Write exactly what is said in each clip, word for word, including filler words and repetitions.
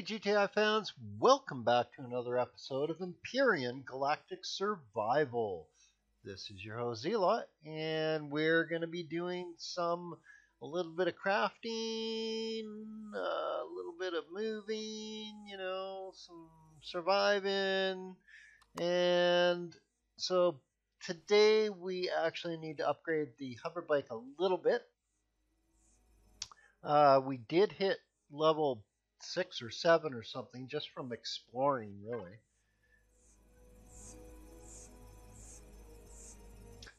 Hey G T I fans, welcome back to another episode of Empyrean Galactic Survival. This is your host Zila, and we're going to be doing some, a little bit of crafting, a little bit of moving, you know, some surviving, and so today we actually need to upgrade the hover bike a little bit. Uh, we did hit level six or seven or something just from exploring, really.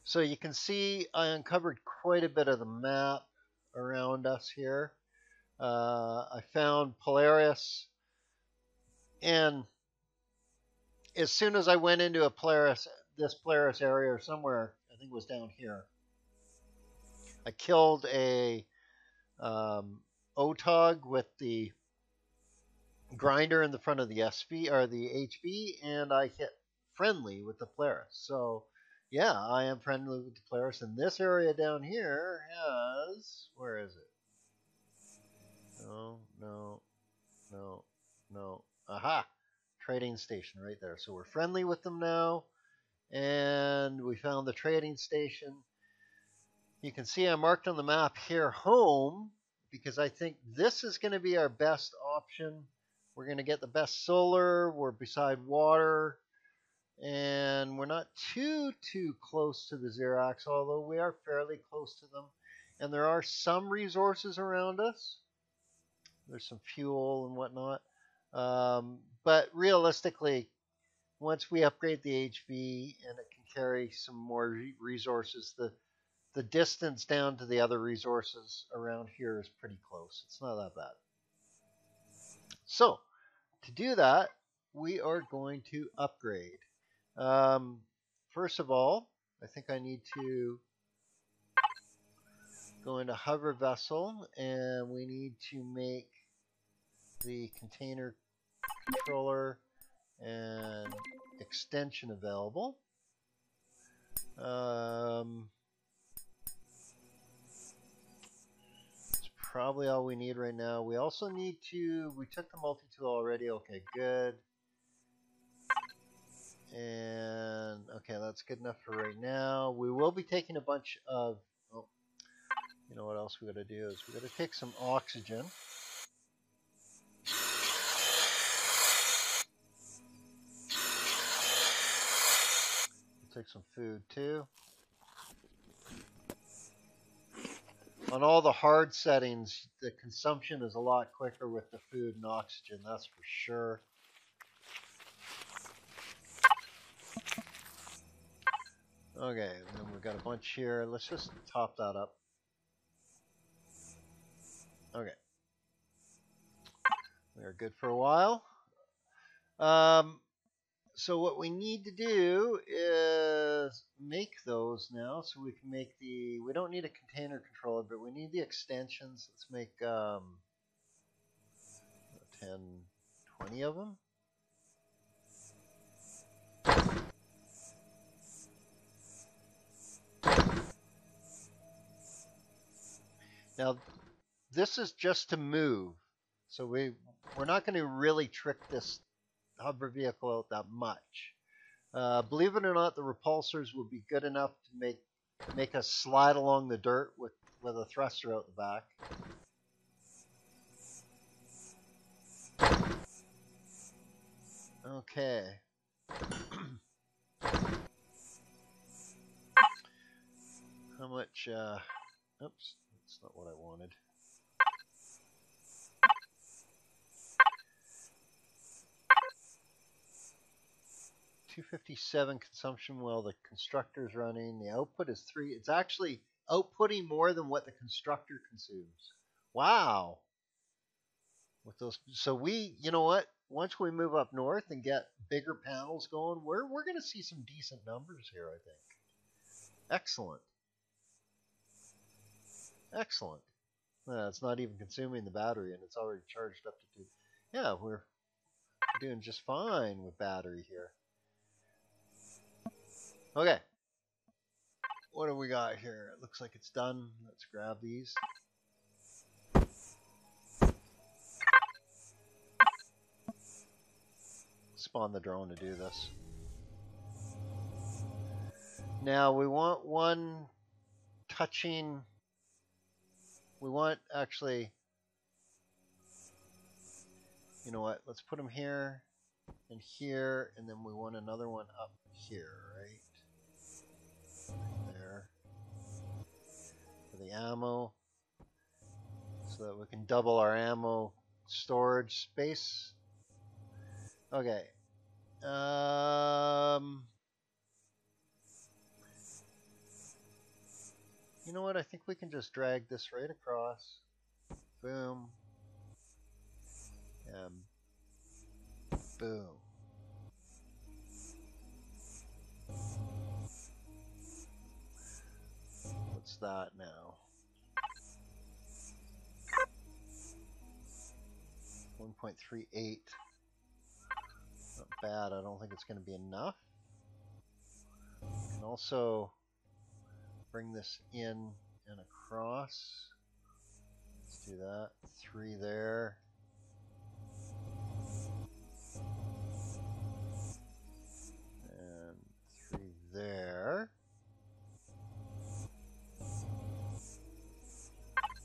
So you can see I uncovered quite a bit of the map around us here. Uh, I found Polaris, and as soon as I went into a Polaris, this Polaris area or somewhere, I think it was down here, I killed a um, Otog with the Grinder in the front of the S V or the H B, and I hit friendly with the Polaris. So yeah, I am friendly with the Polaris, and this area down here has, where is it? No, no, no, no. Aha! Trading station right there. So we're friendly with them now, and we found the trading station. You can see I marked on the map here home, because I think this is going to be our best option. We're going to get the best solar, we're beside water, and we're not too, too close to the Xerox, although we are fairly close to them. And there are some resources around us. There's some fuel and whatnot. Um, but realistically, once we upgrade the H V and it can carry some more resources, the, the distance down to the other resources around here is pretty close. It's not that bad. So, to do that, we are going to upgrade. Um, first of all, I think I need to go into hover vessel, and we need to make the container controller and extension available. Um, Probably all we need right now. We also need to, we took the multi-tool already. Okay, good. And okay, that's good enough for right now. We will be taking a bunch of, oh, you know what else we gotta do is we gotta take some oxygen. We'll take some food too. On all the hard settings, the consumption is a lot quicker with the food and oxygen, that's for sure. Okay, and then we've got a bunch here. Let's just top that up. Okay. We are good for a while. Um, so what we need to do is make those now, so we can make the, we don't need a container controller, but we need the extensions. Let's make um, ten, twenty of them. Now this is just to move, so we, we're not going to really trick this hover vehicle out that much. Uh, believe it or not, the repulsors will be good enough to make make us slide along the dirt with with a thruster out the back. Okay. How much? Uh, oops, that's not what I wanted. two fifty-seven consumption while the constructor's running. The output is three. It's actually outputting more than what the constructor consumes. Wow. With those, so we, you know what? Once we move up north and get bigger panels going, we're we're going to see some decent numbers here, I think. Excellent. Excellent. Uh, it's not even consuming the battery, and it's already charged up to two. Yeah, we're doing just fine with battery here. Okay, what do we got here? It looks like it's done. Let's grab these. spawn the drone to do this. Now we want one touching, we want actually, you know what, let's put them here and here, and then we want another one up here, right? Right there. For the ammo, so that we can double our ammo storage space. Okay. Um... You know what, I think we can just drag this right across. Boom. Um, boom. What's that now? one point three eight. Not bad, I don't think it's going to be enough. And also... bring this in and across. Let's do that. Three there. And three there.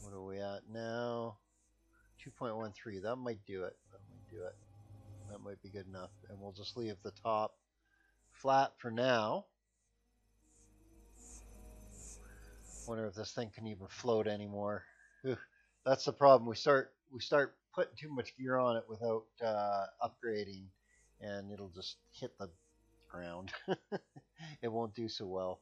What are we at now? two point one three. That might do it. That might do it. That might be good enough. And we'll just leave the top flat for now. Wonder if this thing can even float anymore. Ooh, that's the problem. We start we start putting too much gear on it without uh, upgrading, and it'll just hit the ground. It won't do so well.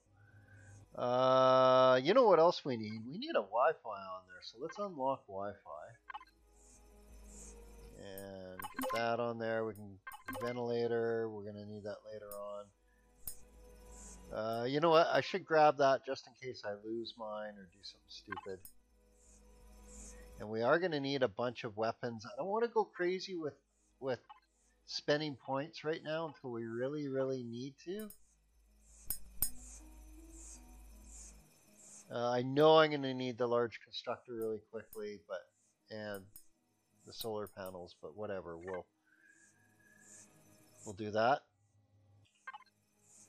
Uh, you know what else we need? We need a Wi-Fi on there. So let's unlock Wi-Fi and get that on there. We can ventilator. We're gonna need that later on. Uh, you know what? I should grab that just in case I lose mine or do something stupid. And we are going to need a bunch of weapons. I don't want to go crazy with with spending points right now until we really, really need to. Uh, I know I'm going to need the large constructor really quickly, but and the solar panels, but whatever. We'll we'll do that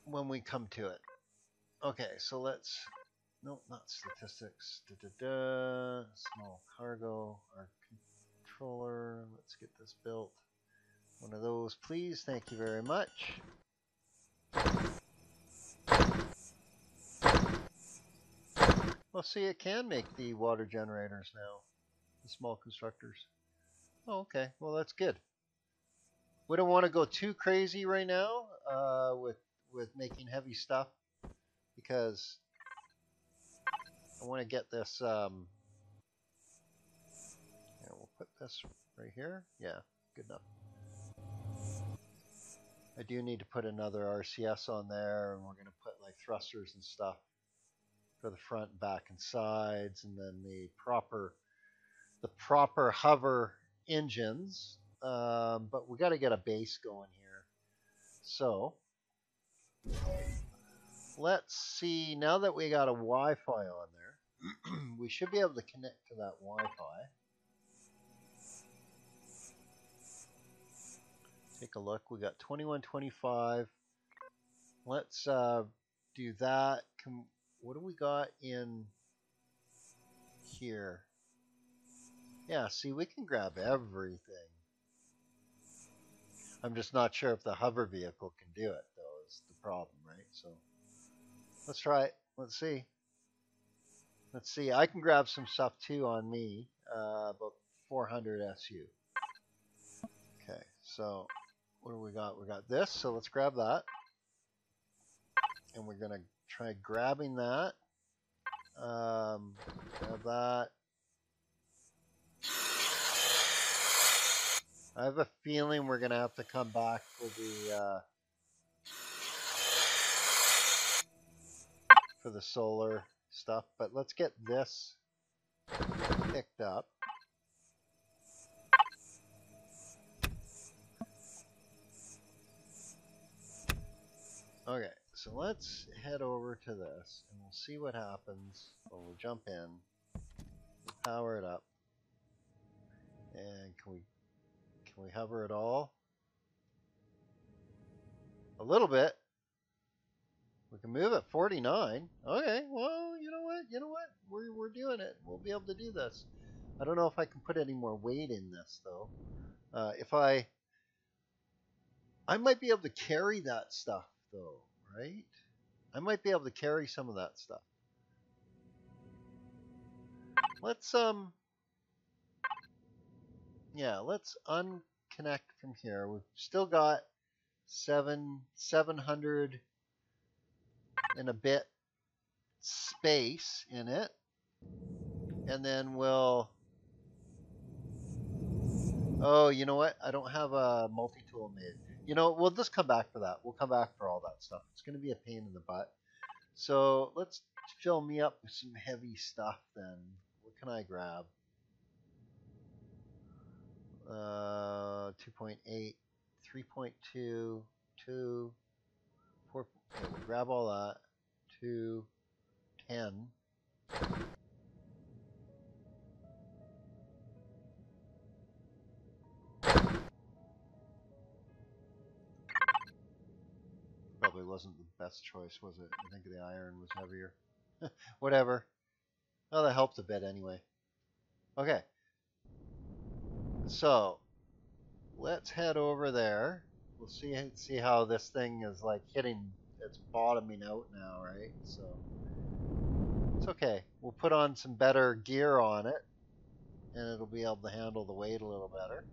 when we come to it. Okay, so let's, nope, not statistics, da, da, da, small cargo, our controller, let's get this built. One of those, please, thank you very much. Well, see, it can make the water generators now, the small constructors. Oh, okay, well, that's good. We don't want to go too crazy right now uh, with with making heavy stuff, because I want to get this um yeah, we'll put this right here. Yeah, good enough. I do need to put another R C S on there, and we're going to put like thrusters and stuff for the front, back, and sides, and then the proper the proper hover engines, um, but we got to get a base going here. So let's see, now that we got a Wi-Fi on there, we should be able to connect to that Wi-Fi. Take a look, we got twenty-one twenty-five. Let's uh, do that. Can, what do we got in here? Yeah, see, we can grab everything. I'm just not sure if the hover vehicle can do it. The problem, right? So let's try it. Let's see. Let's see. I can grab some stuff too on me, uh, about four hundred S U. Okay, so what do we got? We got this, so let's grab that. And we're going to try grabbing that. Um, grab that. I have a feeling we're going to have to come back for the... Uh, for the solar stuff, but let's get this picked up. Okay, so let's head over to this and we'll see what happens when we jump in. We'll power it up. And can we can we hover it all? little bit. We can move at forty-nine. Okay, well, you know what? You know what? We're, we're doing it. We'll be able to do this. I don't know if I can put any more weight in this, though. Uh, if I... I might be able to carry that stuff, though, right? I might be able to carry some of that stuff. Let's, um... yeah, let's unconnect from here. We've still got seven, seven hundred and a bit space in it. And then we'll... oh, you know what? I don't have a multi-tool made. You know, we'll just come back for that. We'll come back for all that stuff. It's going to be a pain in the butt. So let's fill me up with some heavy stuff then. What can I grab? Uh, two point eight, three point two, two, four. Okay, grab all that. two, ten. Probably wasn't the best choice, was it? I think the iron was heavier. Whatever. Well, that helped a bit anyway. Okay. So, let's head over there. We'll see see how this thing is like hitting. It's bottoming out now, right? So it's okay. We'll put on some better gear on it, and it'll be able to handle the weight a little better.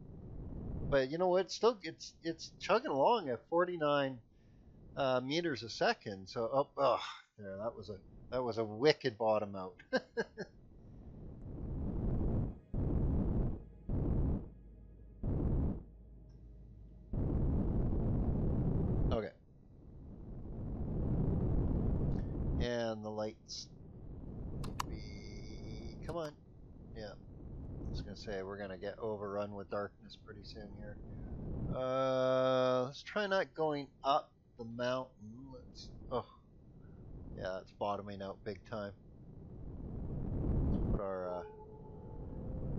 But you know what? It's still it's it's chugging along at forty-nine uh, meters a second. So oh, oh, there. That was a that was a wicked bottom out. And the lights. We, come on. Yeah. I was going to say we're going to get overrun with darkness pretty soon here. Uh, let's try not going up the mountain. Let's. Oh. Yeah, it's bottoming out big time. Let's put our. Uh,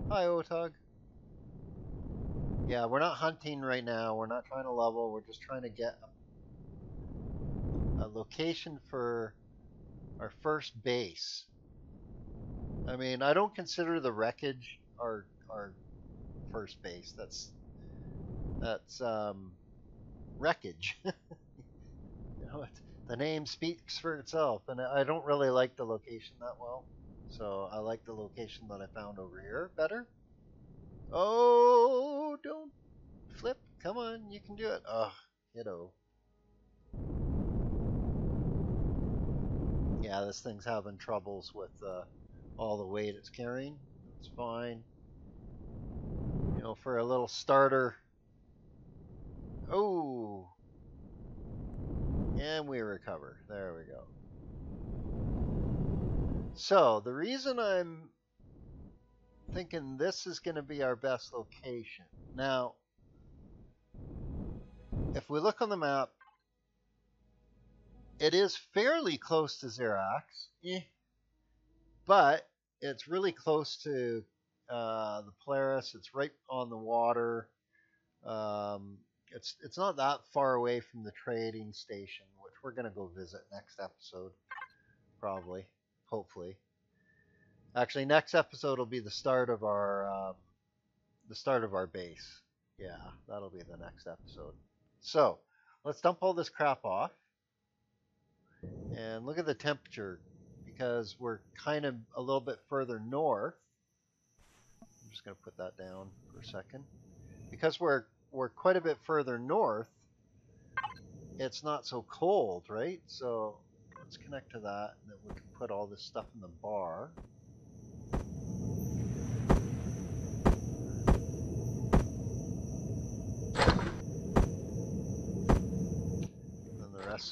hi, Otog. Yeah, we're not hunting right now. We're not trying to level. We're just trying to get a, a location for our first base. I mean, I don't consider the wreckage our our first base. That's that's um, wreckage. You know, it's, the name speaks for itself, and I don't really like the location that well. So I like the location that I found over here better. Oh, don't flip! Come on, you can do it. Ah, oh, kiddo. Yeah, this thing's having troubles with uh, all the weight it's carrying. It's fine. You know, for a little starter. Oh! And we recover. There we go. So, the reason I'm thinking this is going to be our best location. Now, if we look on the map, it is fairly close to Xerox, eh, but it's really close to uh, the Polaris. It's right on the water. Um, it's it's not that far away from the trading station, which we're going to go visit next episode, probably, hopefully. Actually, next episode will be the start of our um, the start of our base. Yeah, that'll be the next episode. So let's dump all this crap off. And look at the temperature, because we're kind of a little bit further north. I'm just going to put that down for a second. Because we're we're quite a bit further north, it's not so cold, right? So let's connect to that, and then we can put all this stuff in the bar.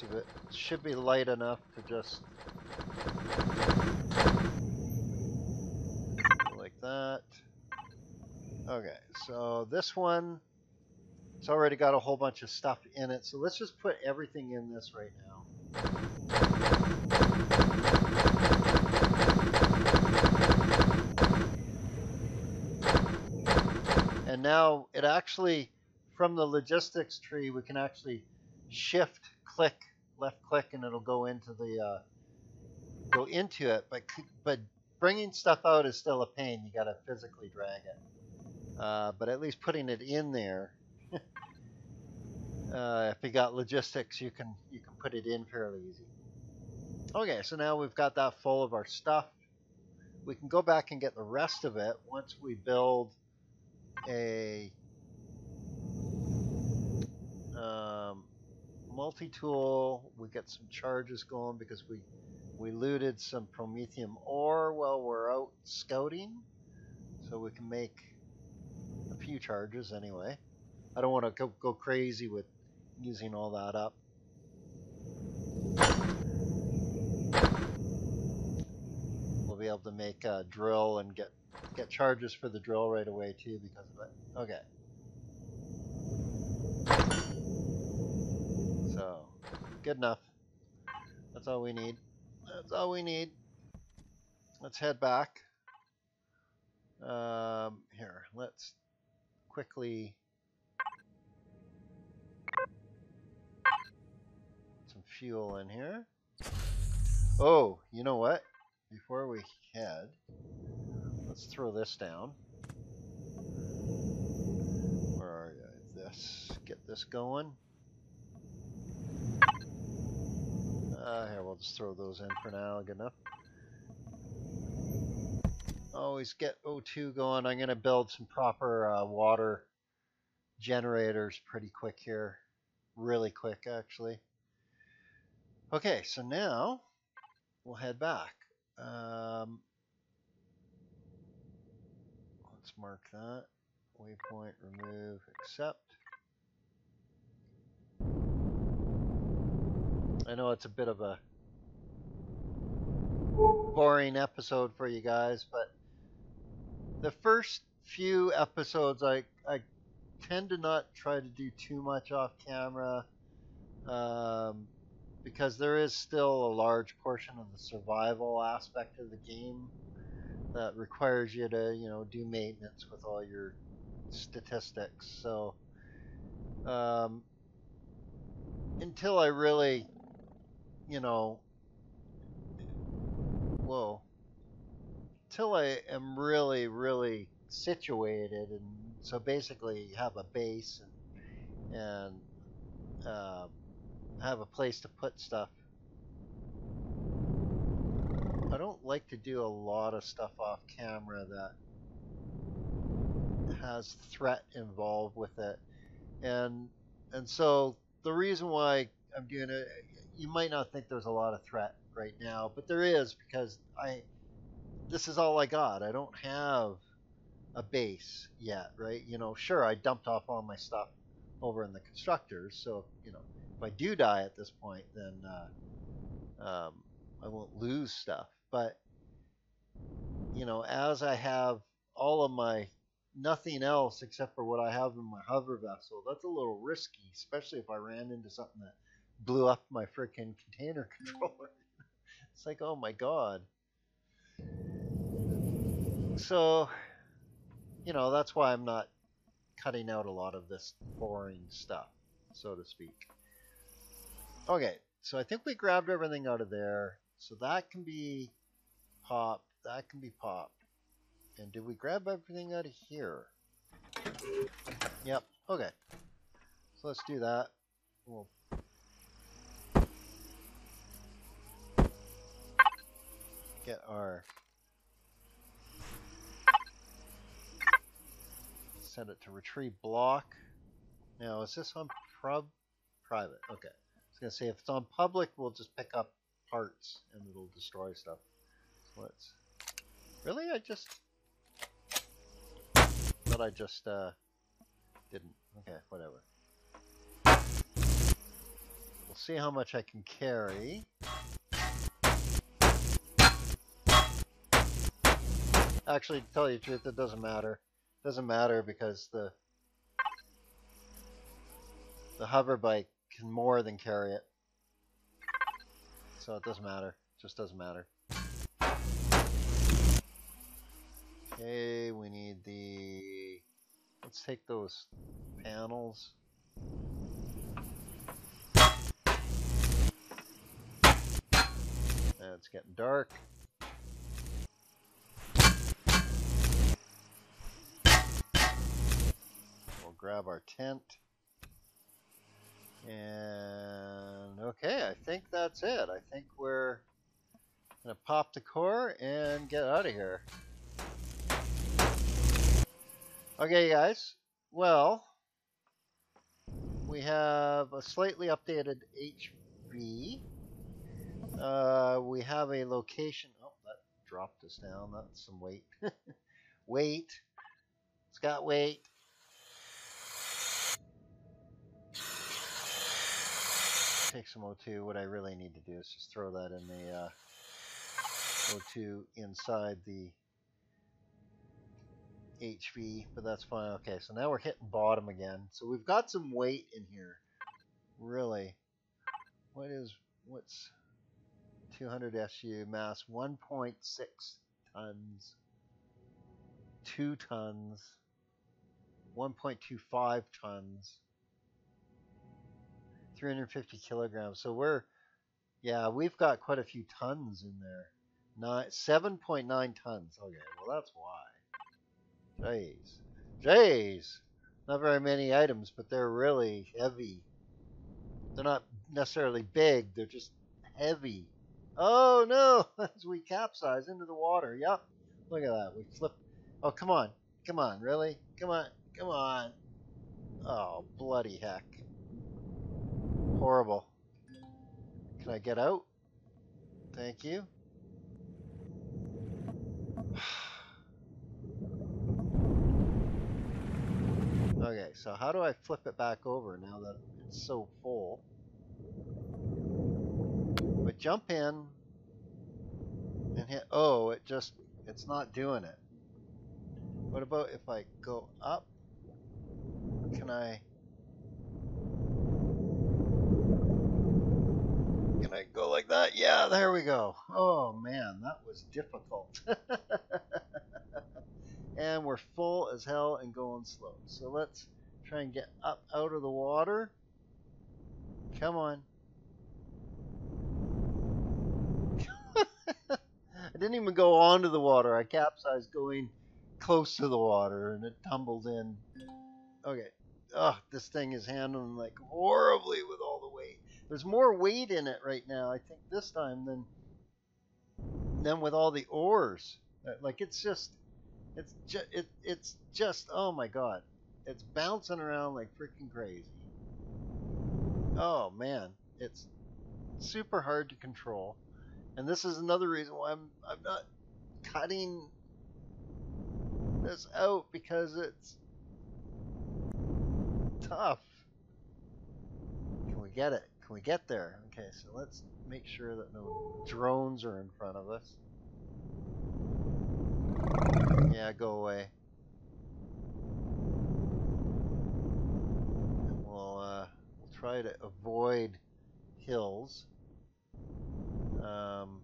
Of it should be light enough to just like that. Okay, so this one, it's already got a whole bunch of stuff in it, so let's just put everything in this right now. And now it actually, from the logistics tree, we can actually shift click, left click, and it'll go into the uh, go into it. But but bringing stuff out is still a pain. You got to physically drag it. Uh, but at least putting it in there. uh, if you got logistics, you can you can put it in fairly easy. Okay, so now we've got that full of our stuff. We can go back and get the rest of it once we build a um, multi-tool. We get some charges going because we, we looted some promethium ore while we're out scouting. So we can make a few charges anyway. I don't want to go, go crazy with using all that up. Be able to make a drill and get get charges for the drill right away too because of it. Okay, so good enough. That's all we need. That's all we need. Let's head back. Um, here, let's quickly put some fuel in here. Oh, you know what? Before we head, let's throw this down. Where are you? This, get this going. Uh, here, we'll just throw those in for now. Good enough. Always get O two going. I'm going to build some proper uh, water generators pretty quick here. Really quick, actually. Okay, so now we'll head back. Um, let's mark that waypoint, remove, accept. I know it's a bit of a boring episode for you guys, but the first few episodes I, I tend to not try to do too much off camera, um, because there is still a large portion of the survival aspect of the game that requires you to, you know, do maintenance with all your statistics. So, um, until I really, you know, whoa, until I am really, really situated, and so basically have a base and, and, um, uh, have a place to put stuff. I don't like to do a lot of stuff off camera that has threat involved with it, and and so the reason why I'm doing it, you might not think there's a lot of threat right now, but there is, because I this is all I got. I don't have a base yet, right? You know, sure, I dumped off all my stuff over in the constructors, so you know, if I do die at this point, then uh, um, I won't lose stuff. But, you know, as I have all of my nothing else except for what I have in my hover vessel, that's a little risky, especially if I ran into something that blew up my freaking container controller. It's like, oh my God. So, you know, that's why I'm not cutting out a lot of this boring stuff, so to speak. Okay, so I think we grabbed everything out of there. So that can be popped. That can be popped. And did we grab everything out of here? Yep, okay. So let's do that. We'll... get our... set it to retrieve block. Now, is this on prob? Private, okay. I was going to say, if it's on public, we'll just pick up parts and it'll destroy stuff. So let's... Really? I just... But I just uh, didn't. Okay, whatever. We'll see how much I can carry. Actually, to tell you the truth, it doesn't matter. It doesn't matter because the... the hover bike can more than carry it, so it doesn't matter. It just doesn't matter. Okay, we need the... let's take those panels. It's getting dark. We'll grab our tent. And okay, I think that's it. I think we're gonna pop the core and get out of here. Okay, guys. Well, we have a slightly updated H V. Uh, we have a location. Oh, that dropped us down. That's some weight. Weight. It's got weight. Take some O two. What I really need to do is just throw that in the uh, O two inside the H V, but that's fine. Okay, so now we're hitting bottom again. So we've got some weight in here. Really. What is, what's two hundred S U mass? one point six tons. two tons. one point two five tons. three hundred fifty kilograms. So we're, yeah, we've got quite a few tons in there. seven point nine tons. Okay, well that's why. Jeez. Jeez. Not very many items, but they're really heavy. They're not necessarily big, they're just heavy. Oh no! As we capsize into the water. Yep. Look at that. We flip. Oh, come on. Come on, really? Come on. Come on. Oh, bloody heck. Horrible. Can I get out? Thank you. Okay, so how do I flip it back over now that it's so full? But jump in and hit, oh, it just, it's not doing it. What about if I go up? Can I, can I go like that? Yeah, there we go. Oh man, that was difficult. And we're full as hell and going slow. So let's try and get up out of the water. Come on. I didn't even go onto the water. I capsized going close to the water and it tumbled in. Okay. Ugh, this thing is handling like horribly with all the weight. There's more weight in it right now, I think, this time than, than with all the oars. Like it's just... It's just, it, it's just, oh my god. It's bouncing around like freaking crazy. Oh man, it's super hard to control. And this is another reason why I'm, I'm not cutting this out, because it's tough. Can we get it? Can we get there? Okay, so let's make sure that no drones are in front of us. Yeah, go away. And we'll, uh, we'll try to avoid hills. Um,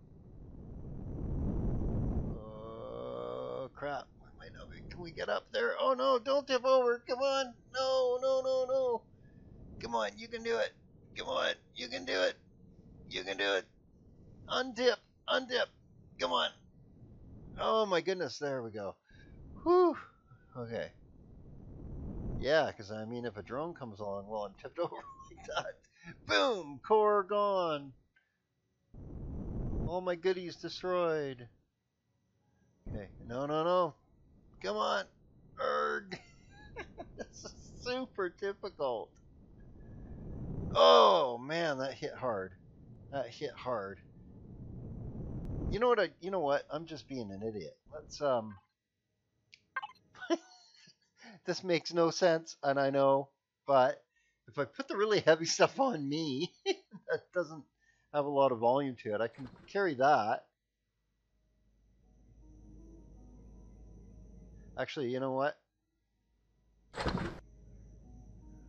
oh, crap. We might not be. Can we get up there? Oh, no, don't tip over. Come on. No, no, no, no. Come on, you can do it. Come on, you can do it. You can do it. Untip, untip. Come on. Oh my goodness, there we go. Whew. Okay. Yeah, because I mean, if a drone comes along, well, I'm tipped over like that. Boom! Core gone. All my goodies destroyed. Okay. No, no, no. Come on. Erg. This is super difficult. Oh, man, that hit hard. That hit hard. You know what? I, you know what? I'm just being an idiot. Let's um. This makes no sense, and I know, but if I put the really heavy stuff on me, that doesn't have a lot of volume to it. I can carry that. Actually, you know what?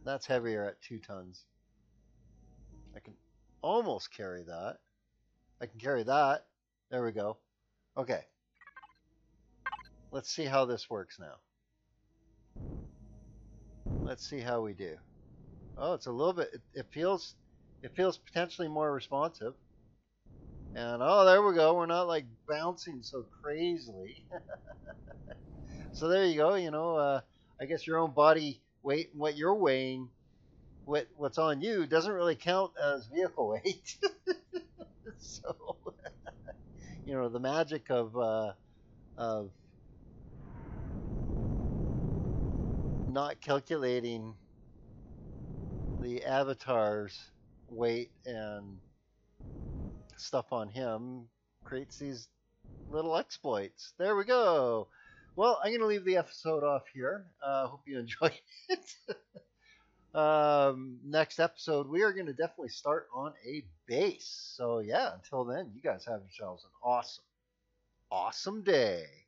That's heavier at two tons. I can almost carry that. I can carry that. There we go. Okay. Let's see how this works now. Let's see how we do. Oh, it's a little bit, it, it feels, it feels potentially more responsive. And oh, there we go. We're not like bouncing so crazily. So there you go. You know, uh, I guess your own body weight, and what you're weighing, what what's on you doesn't really count as vehicle weight. So you know, the magic of uh, of not calculating the avatar's weight and stuff on him creates these little exploits. There we go. Well, I'm going to leave the episode off here. I uh, hope you enjoyed it. Um, next episode, we are going to definitely start on a base. So, yeah, until then, you guys have yourselves an awesome, awesome day.